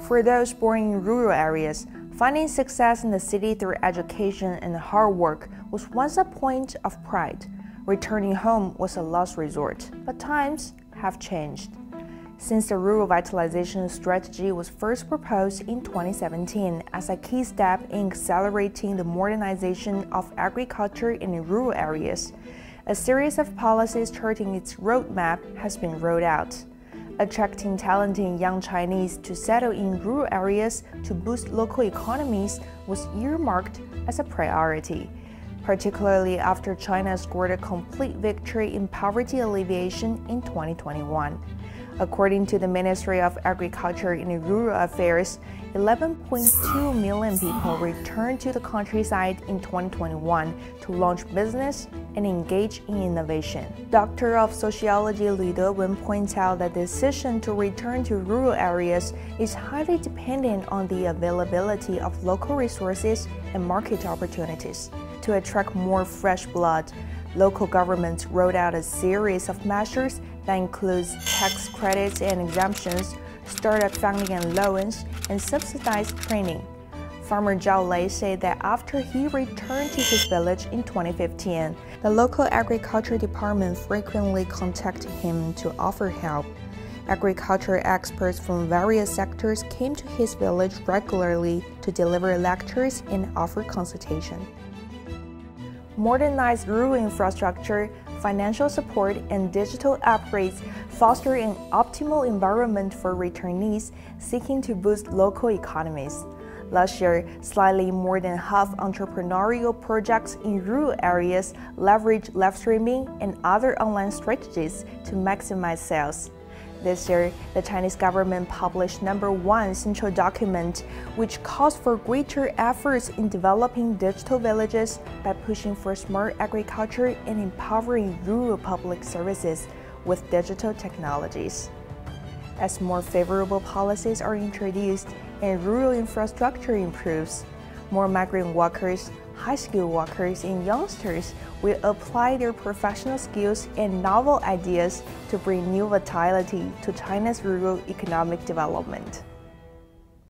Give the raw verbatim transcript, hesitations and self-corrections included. For those born in rural areas, finding success in the city through education and hard work was once a point of pride. Returning home was a last resort, but times have changed. Since the rural revitalization strategy was first proposed in twenty seventeen as a key step in accelerating the modernization of agriculture in rural areas, a series of policies charting its roadmap has been rolled out. Attracting talented young Chinese to settle in rural areas to boost local economies was earmarked as a priority, particularly after China scored a complete victory in poverty alleviation in twenty twenty-one. According to the Ministry of Agriculture and Rural Affairs, eleven point two million people returned to the countryside in twenty twenty-one to launch business and engage in innovation. Doctor of Sociology Li Dawen points out that the decision to return to rural areas is highly dependent on the availability of local resources and market opportunities. To attract more fresh blood, local governments rolled out a series of measures that includes tax credits and exemptions, startup funding and loans, and subsidized training. Farmer Zhao Lei said that after he returned to his village in twenty fifteen, the local agriculture department frequently contacted him to offer help. Agriculture experts from various sectors came to his village regularly to deliver lectures and offer consultation. Modernized rural infrastructure, financial support, and digital upgrades foster an optimal environment for returnees seeking to boost local economies. Last year, slightly more than half entrepreneurial projects in rural areas leveraged live streaming and other online strategies to maximize sales. This year, the Chinese government published number one central document, which calls for greater efforts in developing digital villages by pushing for smart agriculture and empowering rural public services with digital technologies. As more favorable policies are introduced and rural infrastructure improves, more migrant workers, high-skilled workers, and youngsters will apply their professional skills and novel ideas to bring new vitality to China's rural economic development.